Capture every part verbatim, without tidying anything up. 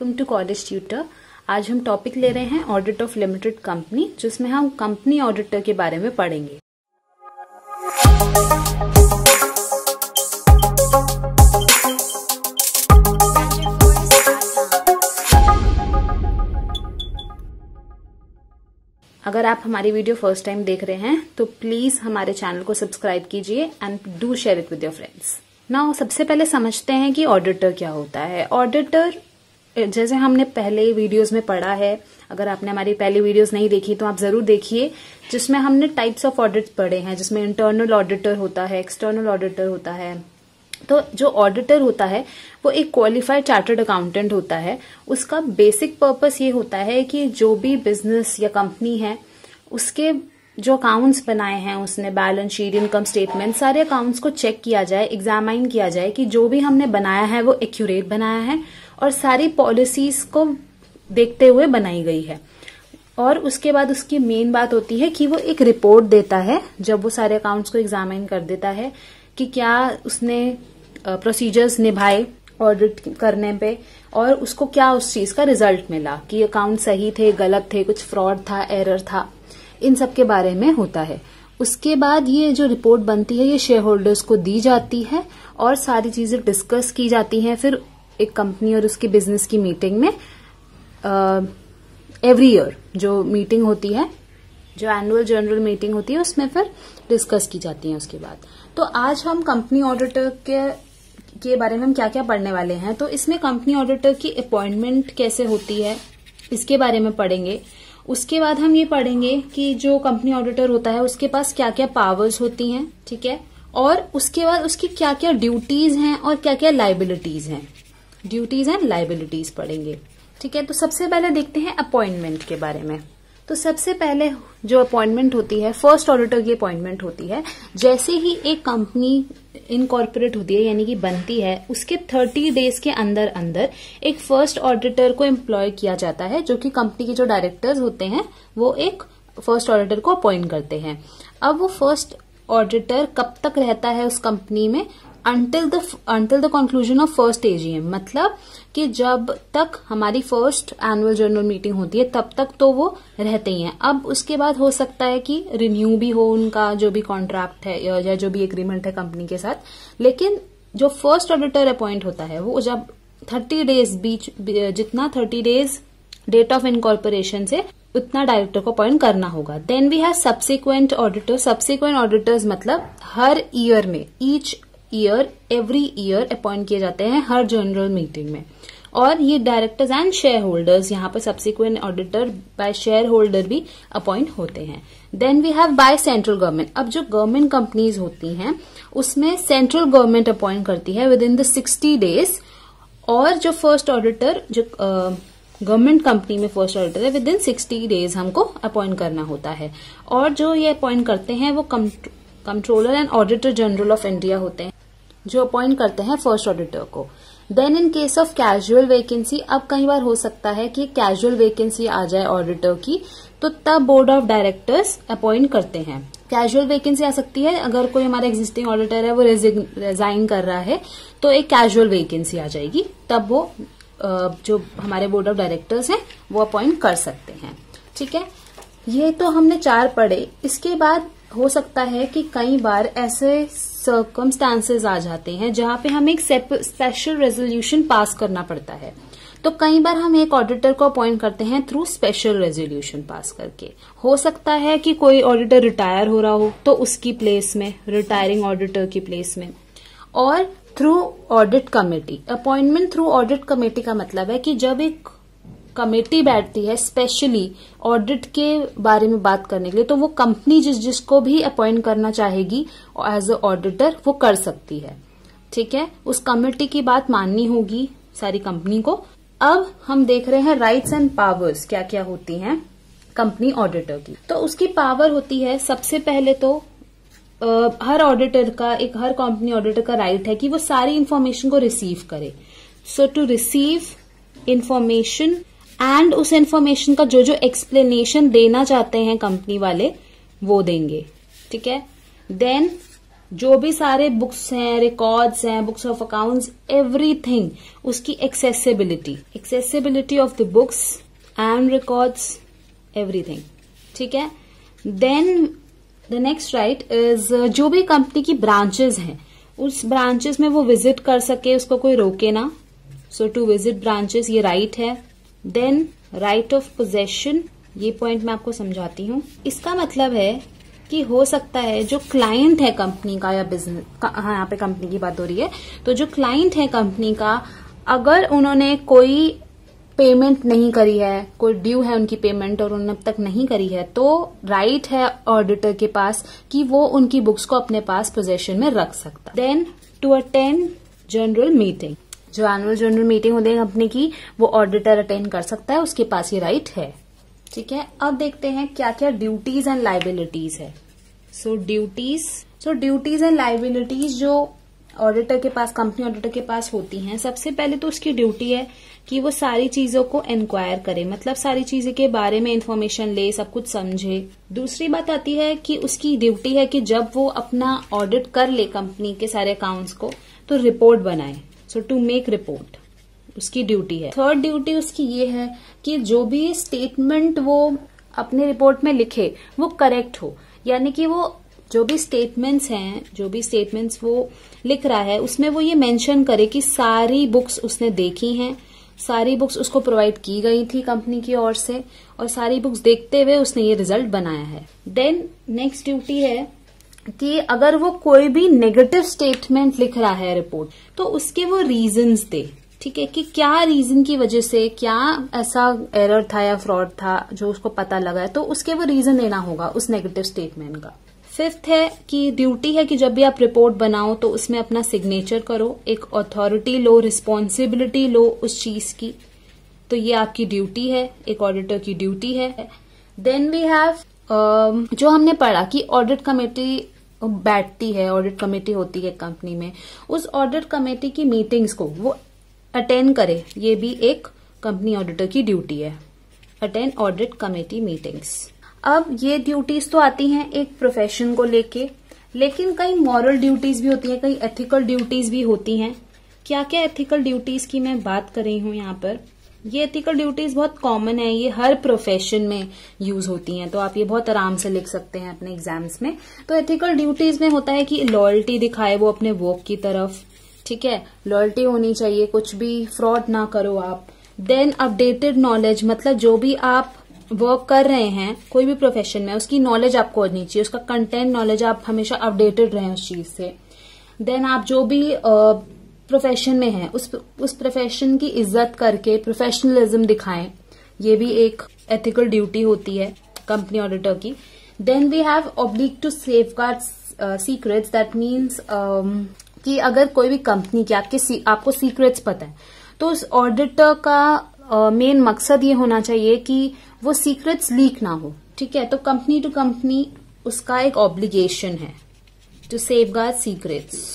Welcome to college tutor. आज हम topic ले रहे हैं ऑडिट ऑफ लिमिटेड कंपनी, जिसमें हम कंपनी ऑडिटर के बारे में पढ़ेंगे। अगर आप हमारी वीडियो फर्स्ट टाइम देख रहे हैं तो प्लीज हमारे चैनल को सब्सक्राइब कीजिए and do share it with your friends. Now सबसे पहले समझते हैं कि ऑडिटर क्या होता है। ऑडिटर, जैसे हमने पहले वीडियोस में पढ़ा है, अगर आपने हमारी पहली वीडियोस नहीं देखी तो आप जरूर देखिए, जिसमें हमने टाइप्स ऑफ ऑडिट पढ़े हैं, जिसमें इंटरनल ऑडिटर होता है, एक्सटर्नल ऑडिटर होता है। तो जो ऑडिटर होता है वो एक क्वालिफाइड चार्टर्ड अकाउंटेंट होता है। उसका बेसिक पर्पस ये होता है कि जो भी बिजनेस या कंपनी है उसके जो अकाउंट्स बनाए हैं उसने, बैलेंस शीट, इनकम स्टेटमेंट, सारे अकाउंट्स को चेक किया जाए, एग्जामाइन किया जाए कि जो भी हमने बनाया है वो एक्यूरेट बनाया है और सारी पॉलिसीज को देखते हुए बनाई गई है। और उसके बाद उसकी मेन बात होती है कि वो एक रिपोर्ट देता है जब वो सारे अकाउंट्स को एग्जामिन कर देता है कि क्या उसने प्रोसीजर्स निभाए ऑडिट करने पे और उसको क्या उस चीज का रिजल्ट मिला, कि अकाउंट सही थे, गलत थे, कुछ फ्रॉड था, एरर था, इन सब के बारे में होता है। उसके बाद ये जो रिपोर्ट बनती है ये शेयर होल्डर्स को दी जाती है और सारी चीजें डिस्कस की जाती हैं फिर एक कंपनी और उसके बिजनेस की मीटिंग में। एवरी ईयर जो मीटिंग होती है, जो एनुअल जनरल मीटिंग होती है, उसमें फिर डिस्कस की जाती है उसके बाद। तो आज हम कंपनी ऑडिटर के के बारे में हम क्या क्या पढ़ने वाले हैं। तो इसमें कंपनी ऑडिटर की अपॉइंटमेंट कैसे होती है इसके बारे में पढ़ेंगे। उसके बाद हम ये पढ़ेंगे कि जो कंपनी ऑडिटर होता है उसके पास क्या क्या पावर्स होती हैं, ठीक है, और उसके बाद उसकी क्या क्या ड्यूटीज हैं और क्या क्या लाइबिलिटीज हैं। ड्यूटीज एंड लाइबिलिटीज पढ़ेंगे, ठीक है। तो सबसे पहले देखते हैं अपॉइंटमेंट के बारे में। तो सबसे पहले जो अपॉइंटमेंट होती है, फर्स्ट ऑडिटर की अपॉइंटमेंट होती है। जैसे ही एक कंपनी इनकॉर्पोरेट होती है यानी कि बनती है, उसके थर्टी डेज के अंदर अंदर एक फर्स्ट ऑडिटर को एम्प्लॉय किया जाता है, जो कि कंपनी के जो डायरेक्टर्स होते हैं वो एक फर्स्ट ऑडिटर को अपॉइंट करते हैं। अब वो फर्स्ट ऑडिटर कब तक रहता है उस कंपनी में? Until the until the conclusion of first A G M, मतलब कि जब तक हमारी फर्स्ट एनुअल जनरल मीटिंग होती है तब तक तो वो रहते ही हैं। अब उसके बाद हो सकता है कि रिन्यू भी हो उनका जो भी कॉन्ट्रैक्ट है या जो भी एग्रीमेंट है कंपनी के साथ, लेकिन जो फर्स्ट ऑडिटर अपॉइंट होता है वो जब थर्टी डेज बीच जितना thirty days date of incorporation से उतना डायरेक्टर को अपॉइंट करना होगा। Then we have subsequent auditor. Subsequent auditors मतलब हर ईयर में, each year, every year appoint किए जाते हैं हर जनरल मीटिंग में। और ये डायरेक्टर्स एंड शेयर होल्डर्स, यहाँ पर subsequent auditor by shareholder भी अपॉइंट होते हैं। Then we have by central government. अब जो गवर्नमेंट कंपनीज होती हैं उसमें सेंट्रल गवर्नमेंट अपॉइंट करती है within the sixty days, और जो फर्स्ट ऑडिटर जो गवर्नमेंट कंपनी में फर्स्ट ऑडिटर है विद इन सिक्सटी डेज हमको अपॉइंट करना होता है। और जो ये अपॉइंट करते हैं वो controller and auditor general of India होते हैं, जो अपॉइंट करते हैं फर्स्ट ऑडिटर को। Then in case of casual vacancy, अब कई बार हो सकता है कि कैजुअल वैकेंसी आ जाए ऑडिटर की, तो तब बोर्ड ऑफ डायरेक्टर्स अपॉइंट करते हैं। कैजुअल वैकेंसी आ सकती है अगर कोई हमारा एग्जिस्टिंग ऑडिटर है वो रिजाइन कर रहा है तो एक कैजुअल वैकेंसी आ जाएगी, तब वो जो हमारे बोर्ड ऑफ डायरेक्टर्स हैं वो अपॉइंट कर सकते हैं, ठीक है। ये तो हमने चार पढ़े। इसके बाद हो सकता है कि कई बार ऐसे सर्कमस्टांसेस आ जाते हैं जहां पे हमें एक स्पेशल रेजोल्यूशन पास करना पड़ता है। तो कई बार हम एक ऑडिटर को अपॉइंट करते हैं थ्रू स्पेशल रेजोल्यूशन पास करके। हो सकता है कि कोई ऑडिटर रिटायर हो रहा हो तो उसकी प्लेस में, रिटायरिंग ऑडिटर की प्लेस में, और through audit committee. Appointment through audit committee का मतलब है कि जब एक कमेटी बैठती है स्पेशली ऑडिट के बारे में बात करने के लिए, तो वो कंपनी जिस जिसको भी अपॉइंट करना चाहेगी एज अ ऑडिटर वो कर सकती है, ठीक है। उस कमेटी की बात माननी होगी सारी कंपनी को। अब हम देख रहे हैं राइट्स एंड पावर्स क्या क्या होती हैं कंपनी ऑडिटर की। तो उसकी पावर होती है, सबसे पहले तो आ, हर ऑडिटर का एक हर कंपनी ऑडिटर का राइट है कि वो सारी इंफॉर्मेशन को रिसीव करे। So to receive information and उस इंफॉर्मेशन का जो जो एक्सप्लेनेशन देना चाहते हैं कंपनी वाले वो देंगे, ठीक है। देन जो भी सारे बुक्स हैं, रिकॉर्ड्स हैं, बुक्स ऑफ अकाउंट्स, एवरीथिंग, उसकी accessibility, accessibility of the books and records, everything. ठीक है. Then the next right is जो भी कंपनी की ब्रांचेस हैं उस ब्रांचेस में वो विजिट कर सके, उसको कोई रोके ना. सो टू विजिट ब्रांचेस ये राइट right है. देन राइट ऑफ पोजेशन, ये पॉइंट मैं आपको समझाती हूँ. इसका मतलब है कि हो सकता है जो क्लाइंट है कंपनी का या बिजनेस का, हाँ यहाँ पे कंपनी की बात हो रही है, तो जो क्लाइंट है कंपनी का अगर उन्होंने कोई पेमेंट नहीं करी है, कोई ड्यू है उनकी पेमेंट और उन्होंने अब तक नहीं करी है, तो राइट है ऑडिटर के पास कि वो उनकी बुक्स को अपने पास पोजेशन में रख सकता. Then to attend general meeting, जो एनुअल जनरल मीटिंग होती है कंपनी की वो ऑडिटर अटेंड कर सकता है, उसके पास ये राइट है. ठीक है. अब देखते हैं क्या क्या ड्यूटीज एंड लाइबिलिटीज है. So duties so duties and liabilities जो ऑडिटर के पास, कंपनी ऑडिटर के पास होती हैं, सबसे पहले तो उसकी ड्यूटी है कि वो सारी चीजों को इंक्वायर करे, मतलब सारी चीजें के बारे में इंफॉर्मेशन ले, सब कुछ समझे. दूसरी बात आती है कि उसकी ड्यूटी है कि जब वो अपना ऑडिट कर ले कंपनी के सारे अकाउंट्स को तो रिपोर्ट बनाए. सो टू मेक रिपोर्ट उसकी ड्यूटी है. थर्ड ड्यूटी उसकी ये है कि जो भी स्टेटमेंट वो अपने रिपोर्ट में लिखे वो करेक्ट हो, यानी कि वो जो भी स्टेटमेंट्स हैं, जो भी स्टेटमेंट्स वो लिख रहा है उसमें वो ये मेंशन करे कि सारी बुक्स उसने देखी हैं, सारी बुक्स उसको प्रोवाइड की गई थी कंपनी की ओर से और सारी बुक्स देखते हुए उसने ये रिजल्ट बनाया है. देन नेक्स्ट ड्यूटी है कि अगर वो कोई भी नेगेटिव स्टेटमेंट लिख रहा है रिपोर्ट तो उसके वो रीजंस दे. ठीक है कि क्या रीजन की वजह से, क्या ऐसा एरर था या फ्रॉड था जो उसको पता लगा है, तो उसके वो रीजन देना होगा उस नेगेटिव स्टेटमेंट का. फिफ्थ है कि ड्यूटी है कि जब भी आप रिपोर्ट बनाओ तो उसमें अपना सिग्नेचर करो, एक अथॉरिटी लो, रिस्पॉन्सिबिलिटी लो उस चीज की, तो ये आपकी ड्यूटी है, एक ऑडिटर की ड्यूटी है. देन वी हैव जो हमने पढ़ा कि ऑडिट कमेटी बैठती है, ऑडिट कमेटी होती है कंपनी में, उस ऑडिट कमेटी की मीटिंग्स को वो अटेंड करे, ये भी एक कंपनी ऑडिटर की ड्यूटी है, अटेंड ऑडिट कमेटी मीटिंग्स. अब ये ड्यूटीज तो आती हैं एक प्रोफेशन को लेके, लेकिन कई मॉरल ड्यूटीज भी होती हैं, कई एथिकल ड्यूटीज भी होती हैं. क्या क्या एथिकल ड्यूटीज की मैं बात कर रही हूँ यहाँ पर, ये एथिकल ड्यूटीज बहुत कॉमन है, ये हर प्रोफेशन में यूज होती हैं, तो आप ये बहुत आराम से लिख सकते हैं अपने एग्जाम्स में. तो एथिकल ड्यूटीज में होता है कि लॉयल्टी दिखाए वो अपने वर्क की तरफ. ठीक है, लॉयल्टी होनी चाहिए, कुछ भी फ्रॉड ना करो आप. देन अपडेटेड नॉलेज, मतलब जो भी आप वर्क कर रहे हैं कोई भी प्रोफेशन में उसकी नॉलेज आपको होनी चाहिए, उसका कंटेंट नॉलेज, आप हमेशा अपडेटेड रहें उस चीज से. देन आप जो भी प्रोफेशन uh, में हैं उस उस प्रोफेशन की इज्जत करके प्रोफेशनलिज्म दिखाएं, ये भी एक एथिकल ड्यूटी होती है कंपनी ऑडिटर की. Then we have oblige to safeguard secrets, that means कि अगर कोई भी कंपनी की आपके आपको सीक्रेट्स पता है तो उस ऑडिटर का मेन uh, मकसद ये होना चाहिए कि वो सीक्रेट्स लीक ना हो. ठीक है, तो कंपनी टू कंपनी उसका एक ऑब्लिगेशन है टू सेफगार्ड सीक्रेट्स.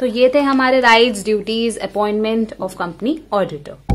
तो ये थे हमारे rights, duties, appointment of company auditor.